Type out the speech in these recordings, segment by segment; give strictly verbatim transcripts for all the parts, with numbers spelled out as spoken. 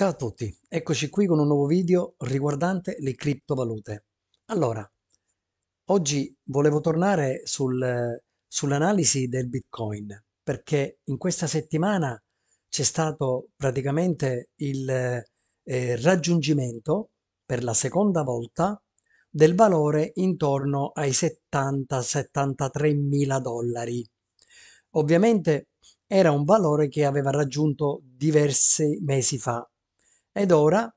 Ciao a tutti, eccoci qui con un nuovo video riguardante le criptovalute. Allora, oggi volevo tornare sul, sull'analisi del Bitcoin, perché in questa settimana c'è stato praticamente il eh, raggiungimento per la seconda volta del valore intorno ai settanta settantatré mila dollari. Ovviamente era un valore che aveva raggiunto diversi mesi fa. Ed ora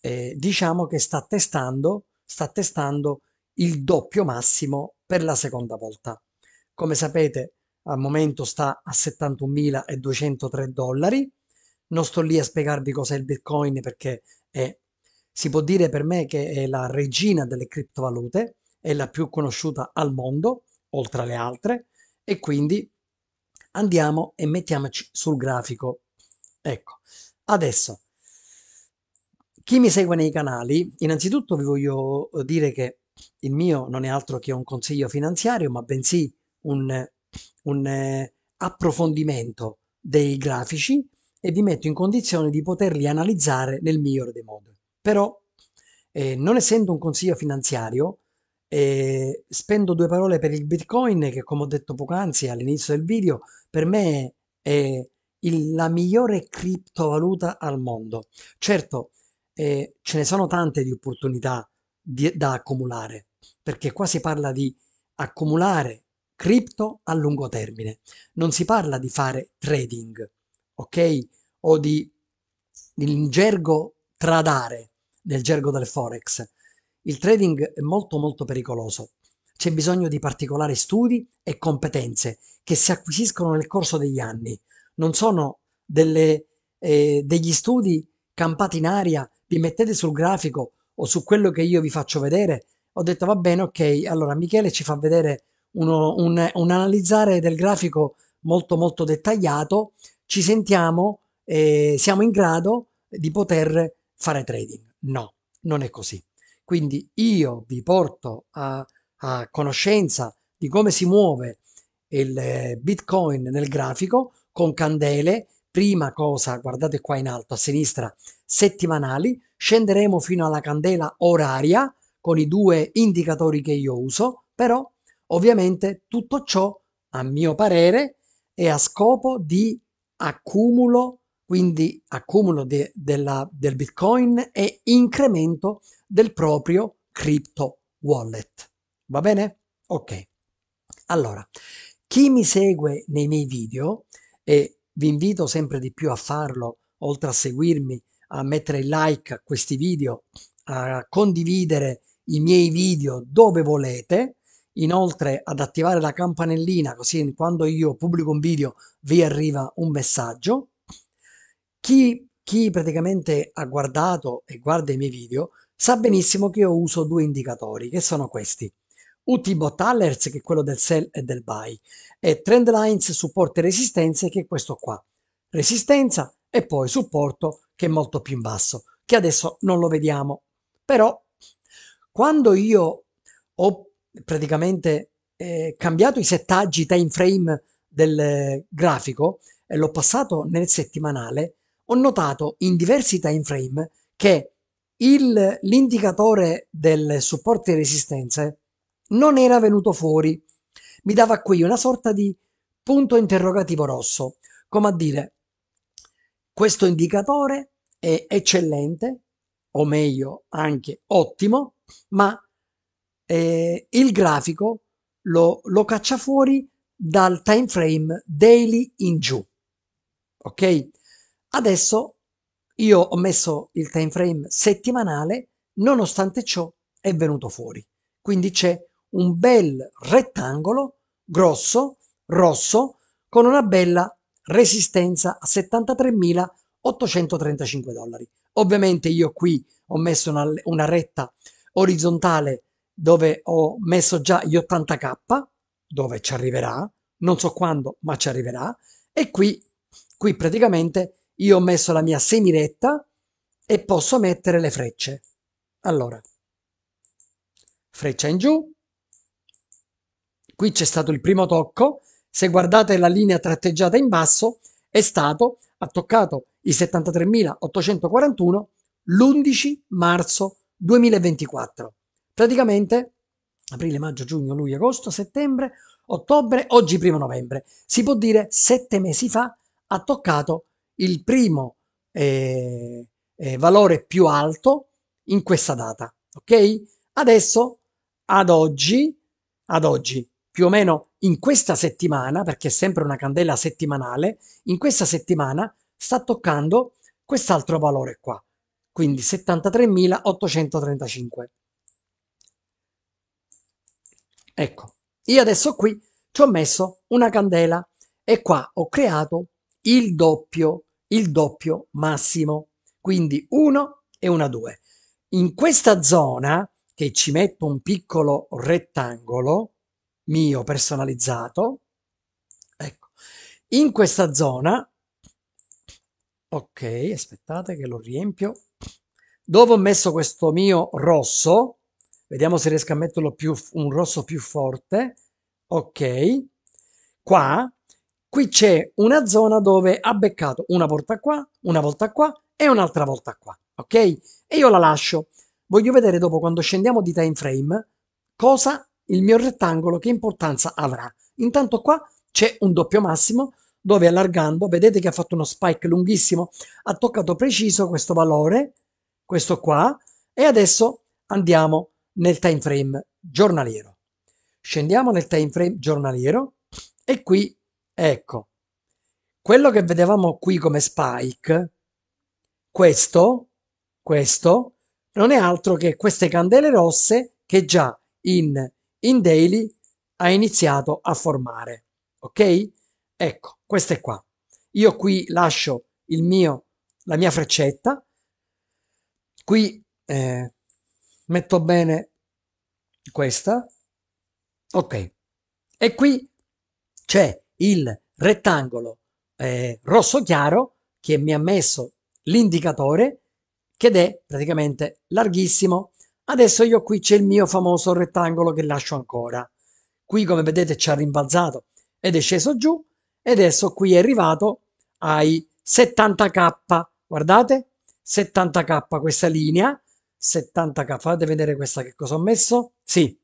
eh, diciamo che sta testando, sta testando il doppio massimo per la seconda volta. Come sapete, al momento sta a settantunomiladuecentotré dollari. Non sto lì a spiegarvi cos'è il Bitcoin, perché è, si può dire per me che è la regina delle criptovalute, è la più conosciuta al mondo, oltre alle altre, e quindi andiamo e mettiamoci sul grafico. Ecco, adesso... Chi mi segue nei canali, innanzitutto vi voglio dire che il mio non è altro che un consiglio finanziario, ma bensì un, un approfondimento dei grafici, e vi metto in condizione di poterli analizzare nel migliore dei modi. Però, eh, non essendo un consiglio finanziario, eh, spendo due parole per il Bitcoin, che come ho detto poc'anzi all'inizio del video, per me è il, la migliore criptovaluta al mondo. Certo, Eh, ce ne sono tante di opportunità di, da accumulare, perché qua si parla di accumulare cripto a lungo termine, non si parla di fare trading, ok? O di, in gergo, tradare, nel gergo del forex. Il trading è molto molto pericoloso, c'è bisogno di particolari studi e competenze che si acquisiscono nel corso degli anni, non sono delle, eh, degli studi campati in aria. Vi mettete sul grafico o su quello che io vi faccio vedere, ho detto va bene, ok, allora Michele ci fa vedere uno, un, un analizzare del grafico molto molto dettagliato, ci sentiamo, eh, siamo in grado di poter fare trading. No, non è così. Quindi io vi porto a, a conoscenza di come si muove il Bitcoin nel grafico con candele. Prima cosa, guardate qua in alto a sinistra, settimanali, scenderemo fino alla candela oraria con i due indicatori che io uso, però ovviamente tutto ciò, a mio parere, è a scopo di accumulo, quindi accumulo de, della, del Bitcoin e incremento del proprio crypto wallet. Va bene? Ok. Allora, chi mi segue nei miei video è... Vi invito sempre di più a farlo, oltre a seguirmi, a mettere il like a questi video, a condividere i miei video dove volete, inoltre ad attivare la campanellina, così quando io pubblico un video vi arriva un messaggio. Chi, chi praticamente ha guardato e guarda i miei video sa benissimo che io uso due indicatori, che sono questi. U T bot Alerts, che è quello del sell e del buy, e Trend Lines, supporto e resistenze, che è questo qua, resistenza, e poi supporto, che è molto più in basso, che adesso non lo vediamo. Però quando io ho praticamente eh, cambiato i settaggi timeframe del eh, grafico e l'ho passato nel settimanale, ho notato in diversi timeframe che l'indicatore del supporto e resistenze non era venuto fuori, mi dava qui una sorta di punto interrogativo rosso, come a dire questo indicatore è eccellente, o meglio anche ottimo, ma eh, il grafico lo, lo caccia fuori dal time frame daily in giù. Ok, adesso io ho messo il time frame settimanale, nonostante ciò è venuto fuori, quindi c'è un bel rettangolo grosso, rosso, con una bella resistenza a settantatremilaottocentotrentacinque dollari. Ovviamente io qui ho messo una, una retta orizzontale dove ho messo già gli ottanta K, dove ci arriverà, non so quando, ma ci arriverà, e qui, qui praticamente io ho messo la mia semiretta e posso mettere le frecce. Allora, freccia in giù. Qui c'è stato il primo tocco, se guardate la linea tratteggiata in basso, è stato, ha toccato i settantatremilaottocentoquarantuno l'undici marzo duemilaventiquattro. Praticamente aprile, maggio, giugno, luglio, agosto, settembre, ottobre, oggi primo novembre. Si può dire sette mesi fa ha toccato il primo eh, eh, valore più alto in questa data. Ok? Adesso, ad oggi, ad oggi, più o meno in questa settimana, perché è sempre una candela settimanale, in questa settimana sta toccando quest'altro valore qua, quindi settantatremilaottocentotrentacinque. Ecco, io adesso qui ci ho messo una candela e qua ho creato il doppio, il doppio massimo, quindi uno e uno due. In questa zona, che ci metto un piccolo rettangolo mio personalizzato, ecco, in questa zona, ok, aspettate che lo riempio, dove ho messo questo mio rosso, vediamo se riesco a metterlo più, un rosso più forte, ok, qua, qui c'è una zona dove ha beccato una volta qua, una volta qua e un'altra volta qua, ok? E io la lascio, voglio vedere dopo quando scendiamo di time frame cosa il mio rettangolo, che importanza avrà. Intanto qua c'è un doppio massimo, dove allargando, vedete che ha fatto uno spike lunghissimo, ha toccato preciso questo valore, questo qua, e adesso andiamo nel time frame giornaliero. Scendiamo nel time frame giornaliero e qui, ecco, quello che vedevamo qui come spike, questo, questo, non è altro che queste candele rosse che già in, in daily ha iniziato a formare, ok? Ecco, questa è qua. Io qui lascio il mio, la mia freccetta. Qui eh, metto bene questa. Ok. E qui c'è il rettangolo eh, rosso chiaro che mi ha messo l'indicatore, che è praticamente larghissimo. Adesso io qui c'è il mio famoso rettangolo che lascio ancora. Qui, come vedete, ci ha rimbalzato ed è sceso giù. E adesso qui è arrivato ai settanta K, guardate, settanta K questa linea, settanta K, fate vedere questa che cosa ho messo, sì,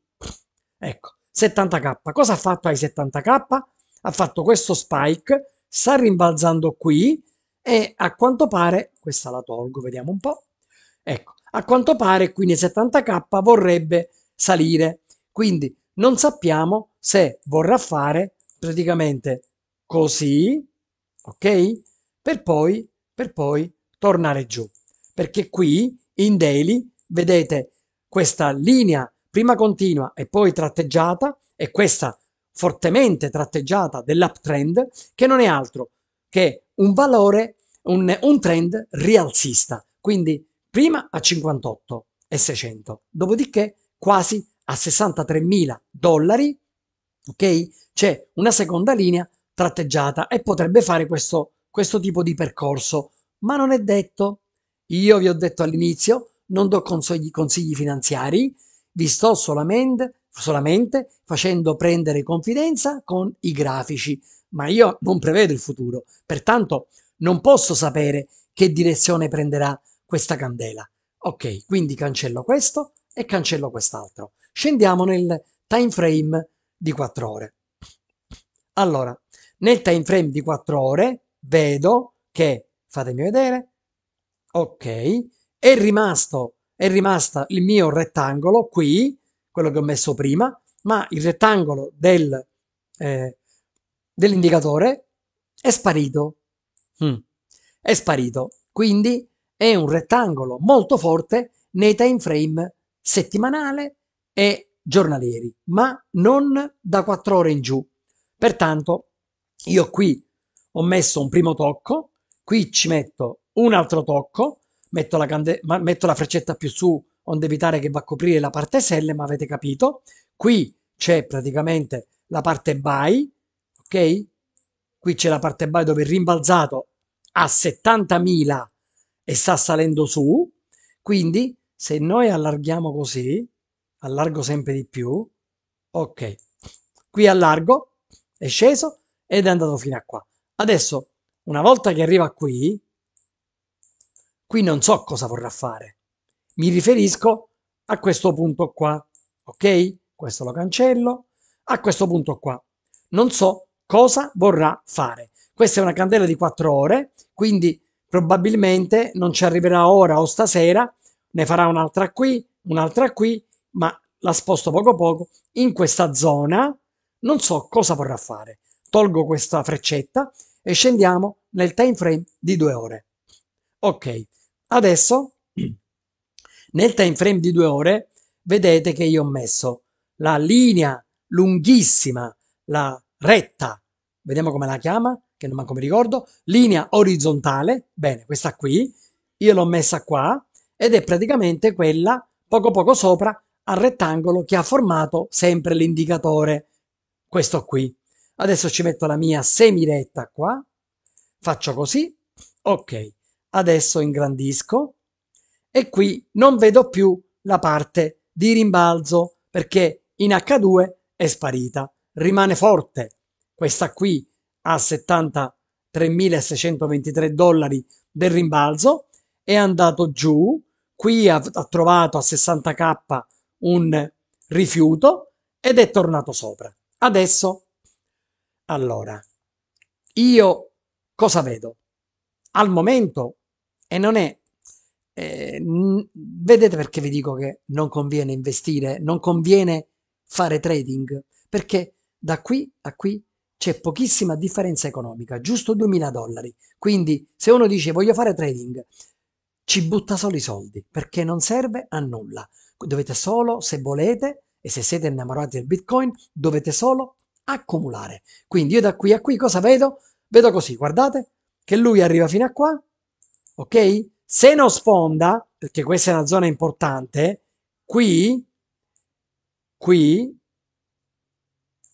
ecco, settanta K, cosa ha fatto ai settanta K? Ha fatto questo spike, sta rimbalzando qui e a quanto pare, questa la tolgo, vediamo un po', ecco, a quanto pare qui nei settanta K vorrebbe salire, quindi non sappiamo se vorrà fare praticamente così, ok? Per poi, per poi tornare giù, perché qui in daily vedete questa linea prima continua e poi tratteggiata e questa fortemente tratteggiata dell'uptrend, che non è altro che un valore, un, un trend rialzista, quindi prima a cinquantotto e seicento, dopodiché quasi a sessantatremila dollari, ok? C'è una seconda linea tratteggiata e potrebbe fare questo, questo tipo di percorso, ma non è detto. Io vi ho detto all'inizio, non do consigli, consigli finanziari, vi sto solamente, solamente facendo prendere confidenza con i grafici, ma io non prevedo il futuro, pertanto non posso sapere che direzione prenderà questa candela. Ok, quindi cancello questo e cancello quest'altro. Scendiamo nel time frame di quattro ore. Allora, nel time frame di quattro ore vedo che, fatemi vedere, ok, è rimasto, è rimasto il mio rettangolo qui, quello che ho messo prima, ma il rettangolo del, eh, dell'indicatore è sparito, mm. è sparito, quindi è un rettangolo molto forte nei time frame settimanale e giornalieri, ma non da quattro ore in giù. Pertanto io qui ho messo un primo tocco, qui ci metto un altro tocco, metto la, metto la freccetta più su, onde evitare che va a coprire la parte sell, ma avete capito. Qui c'è praticamente la parte buy, ok? Qui c'è la parte buy dove è rimbalzato a settantamila e sta salendo su, quindi se noi allarghiamo così, allargo sempre di più, ok, qui allargo, è sceso ed è andato fino a qua. Adesso, una volta che arriva qui, qui non so cosa vorrà fare. Mi riferisco a questo punto qua, ok? Questo lo cancello, a questo punto qua. Non so cosa vorrà fare. Questa è una candela di quattro ore, quindi probabilmente non ci arriverà ora o stasera, ne farà un'altra qui, un'altra qui, ma la sposto poco poco in questa zona, non so cosa vorrà fare. Tolgo questa freccetta e scendiamo nel time frame di due ore. Ok, adesso nel time frame di due ore vedete che io ho messo la linea lunghissima, la retta, vediamo come la chiama, che non manco mi ricordo, linea orizzontale, bene, questa qui, io l'ho messa qua, ed è praticamente quella poco poco sopra al rettangolo che ha formato sempre l'indicatore, questo qui. Adesso ci metto la mia semiretta qua, faccio così, ok, adesso ingrandisco, e qui non vedo più la parte di rimbalzo, perché in acca due è sparita, rimane forte, questa qui a settantatremilaseicentoventitré dollari del rimbalzo, è andato giù, qui ha, ha trovato a sessanta K un rifiuto ed è tornato sopra. Adesso, allora, io cosa vedo? Al momento, e non è, eh, vedete perché vi dico che non conviene investire, non conviene fare trading, perché da qui a qui c'è pochissima differenza economica, giusto duemila dollari, quindi se uno dice voglio fare trading, ci butta solo i soldi, perché non serve a nulla. Dovete solo, se volete, e se siete innamorati del Bitcoin, dovete solo accumulare. Quindi io da qui a qui cosa vedo? Vedo così, guardate, che lui arriva fino a qua, ok? Se non sfonda, perché questa è una zona importante, qui, qui,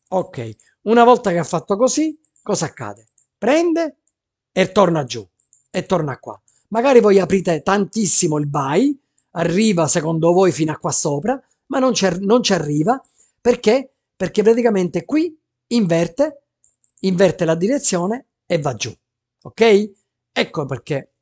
ok. Una volta che ha fatto così, cosa accade? Prende e torna giù, e torna qua. Magari voi aprite tantissimo il buy, arriva secondo voi fino a qua sopra, ma non ci, non ci arriva, perché? Perché praticamente qui inverte, inverte la direzione e va giù, ok? Ecco perché,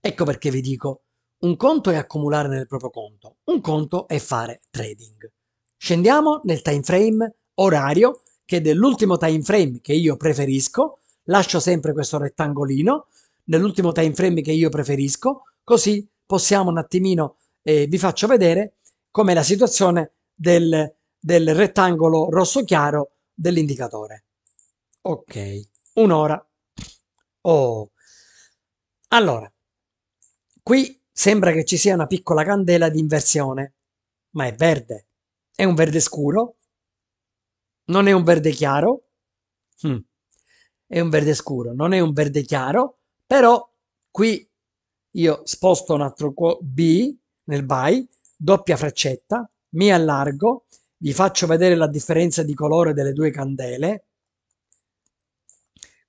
ecco perché vi dico, un conto è accumulare nel proprio conto, un conto è fare trading. Scendiamo nel time frame orario, che è dell'ultimo time frame che io preferisco, lascio sempre questo rettangolino, nell'ultimo time frame che io preferisco, così possiamo un attimino, eh, vi faccio vedere com'è la situazione del, del rettangolo rosso chiaro dell'indicatore. Ok, un'ora. Oh. Allora, qui sembra che ci sia una piccola candela di inversione, ma è verde, è un verde scuro, non è un verde chiaro, hm. è un verde scuro, non è un verde chiaro, però qui io sposto un altro B nel buy, doppia freccetta, mi allargo, vi faccio vedere la differenza di colore delle due candele.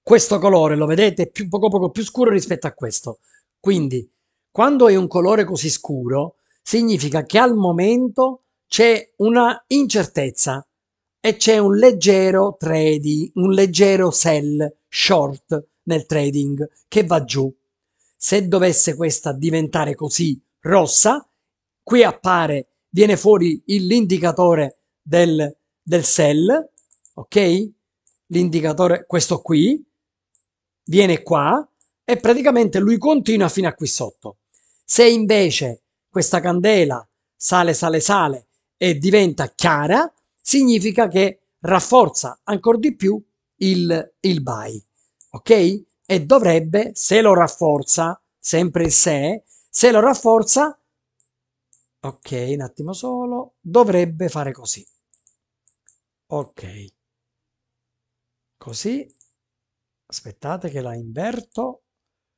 Questo colore lo vedete più, poco poco più scuro rispetto a questo. Quindi quando è un colore così scuro significa che al momento c'è una incertezza e c'è un leggero trading, un leggero sell short nel trading che va giù. Se dovesse questa diventare così rossa, qui appare, viene fuori l'indicatore del, del sell, ok? L'indicatore, questo qui, viene qua e praticamente lui continua fino a qui sotto. Se invece questa candela sale, sale, sale e diventa chiara, significa che rafforza ancora di più il, il buy, ok? E dovrebbe, se lo rafforza, sempre se, se lo rafforza, ok, un attimo solo, dovrebbe fare così, ok, così, aspettate che la inverto,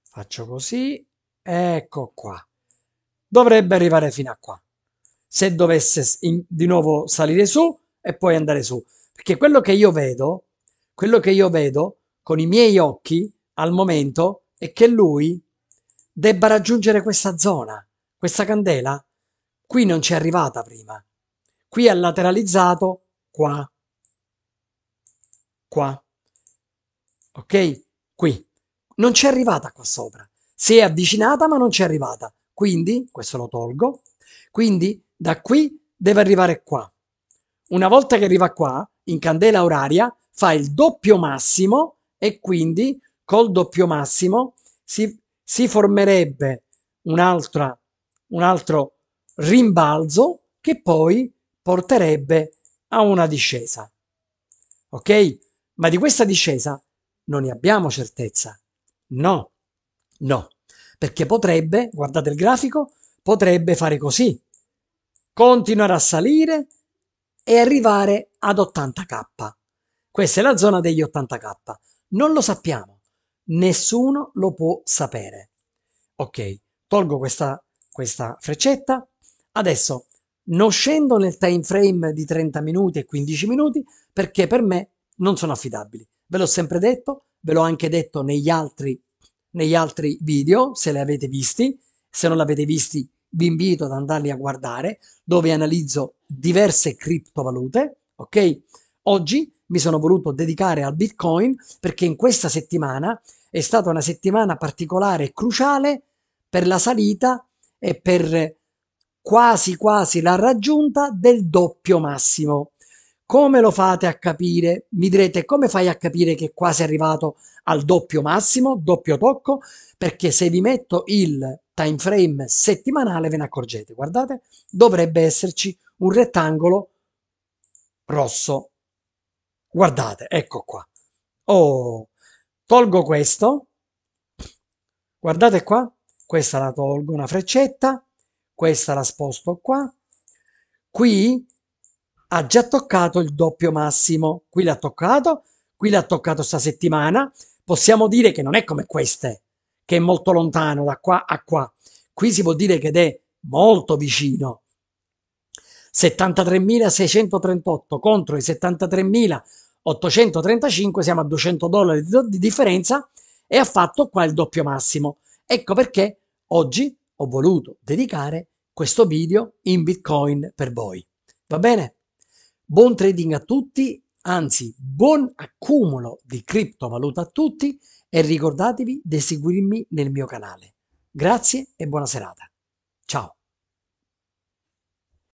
faccio così, ecco qua, dovrebbe arrivare fino a qua, se dovesse in, di nuovo salire su e poi andare su, perché quello che io vedo, quello che io vedo con i miei occhi, al momento è che lui debba raggiungere questa zona, questa candela, qui non ci è arrivata prima, qui ha lateralizzato, qua, qua, ok? Qui, non ci è arrivata qua sopra, si è avvicinata ma non c'è arrivata, quindi questo lo tolgo, quindi da qui deve arrivare qua. Una volta che arriva qua, in candela oraria fa il doppio massimo e quindi col doppio massimo si, si formerebbe un'altra, un altro rimbalzo che poi porterebbe a una discesa. Ok? Ma di questa discesa non ne abbiamo certezza. No, no, perché potrebbe, guardate il grafico, potrebbe fare così, continuare a salire e arrivare ad ottanta K. Questa è la zona degli ottanta K. Non lo sappiamo, nessuno lo può sapere. Ok, tolgo questa, questa freccetta. Adesso non scendo nel time frame di trenta minuti e quindici minuti perché per me non sono affidabili. Ve l'ho sempre detto, ve l'ho anche detto negli altri, negli altri video, se li avete visti. Se non li avete visti, vi invito ad andarli a guardare, dove analizzo diverse criptovalute, ok? Oggi mi sono voluto dedicare al Bitcoin perché in questa settimana è stata una settimana particolare e cruciale per la salita e per quasi quasi la raggiunta del doppio massimo. Come lo fate a capire? Mi direte, come fai a capire che è quasi arrivato al doppio massimo, doppio tocco? Perché se vi metto il time frame settimanale ve ne accorgete, guardate, dovrebbe esserci un rettangolo rosso. Guardate, ecco qua. Oh, tolgo questo. Guardate qua, questa la tolgo, una freccetta, questa la sposto qua. Qui ha già toccato il doppio massimo, qui l'ha toccato, qui l'ha toccato sta settimana. Possiamo dire che non è come queste, che è molto lontano da qua a qua. Qui si può dire che è molto vicino. settantatremilaseicento trentotto contro i settantatremilaottocentotrentacinque, siamo a duecento dollari di differenza e ha fatto qua il doppio massimo. Ecco perché oggi ho voluto dedicare questo video in Bitcoin per voi. Va bene? Buon trading a tutti, anzi buon accumulo di criptovaluta a tutti e ricordatevi di seguirmi nel mio canale. Grazie e buona serata.